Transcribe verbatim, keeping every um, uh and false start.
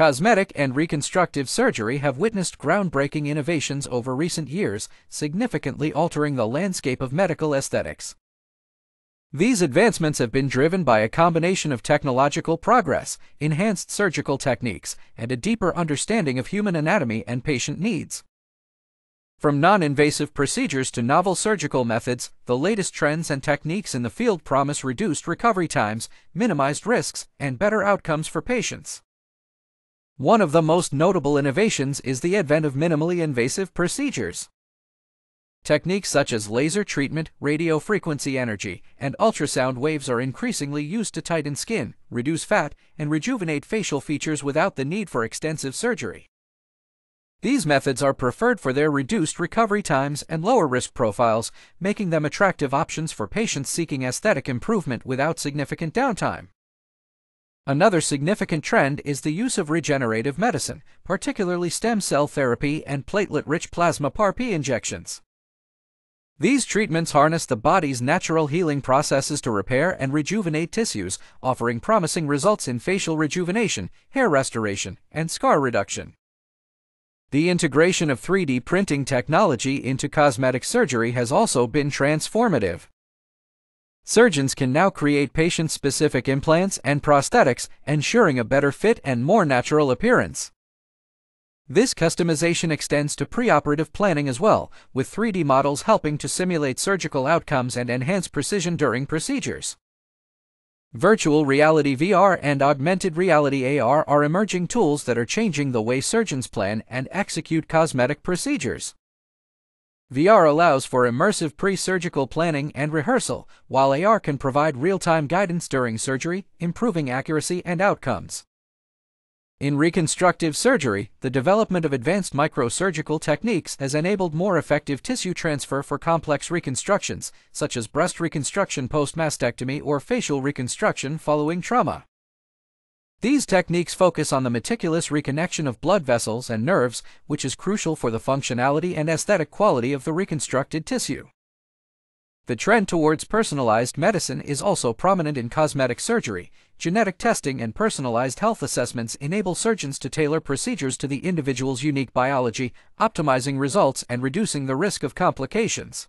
Cosmetic and reconstructive surgery have witnessed groundbreaking innovations over recent years, significantly altering the landscape of medical aesthetics. These advancements have been driven by a combination of technological progress, enhanced surgical techniques, and a deeper understanding of human anatomy and patient needs. From non-invasive procedures to novel surgical methods, the latest trends and techniques in the field promise reduced recovery times, minimized risks, and better outcomes for patients. One of the most notable innovations is the advent of minimally invasive procedures. Techniques such as laser treatment, radiofrequency energy, and ultrasound waves are increasingly used to tighten skin, reduce fat, and rejuvenate facial features without the need for extensive surgery. These methods are preferred for their reduced recovery times and lower risk profiles, making them attractive options for patients seeking aesthetic improvement without significant downtime. Another significant trend is the use of regenerative medicine, particularly stem cell therapy and platelet-rich plasma P A R P injections. These treatments harness the body's natural healing processes to repair and rejuvenate tissues, offering promising results in facial rejuvenation, hair restoration, and scar reduction. The integration of three D printing technology into cosmetic surgery has also been transformative. Surgeons can now create patient-specific implants and prosthetics, ensuring a better fit and more natural appearance. This customization extends to preoperative planning as well, with three D models helping to simulate surgical outcomes and enhance precision during procedures. Virtual reality V R and augmented reality A R are emerging tools that are changing the way surgeons plan and execute cosmetic procedures. V R allows for immersive pre-surgical planning and rehearsal, while A R can provide real-time guidance during surgery, improving accuracy and outcomes. In reconstructive surgery, the development of advanced microsurgical techniques has enabled more effective tissue transfer for complex reconstructions, such as breast reconstruction post-mastectomy or facial reconstruction following trauma. These techniques focus on the meticulous reconnection of blood vessels and nerves, which is crucial for the functionality and aesthetic quality of the reconstructed tissue. The trend towards personalized medicine is also prominent in cosmetic surgery. Genetic testing and personalized health assessments enable surgeons to tailor procedures to the individual's unique biology, optimizing results and reducing the risk of complications.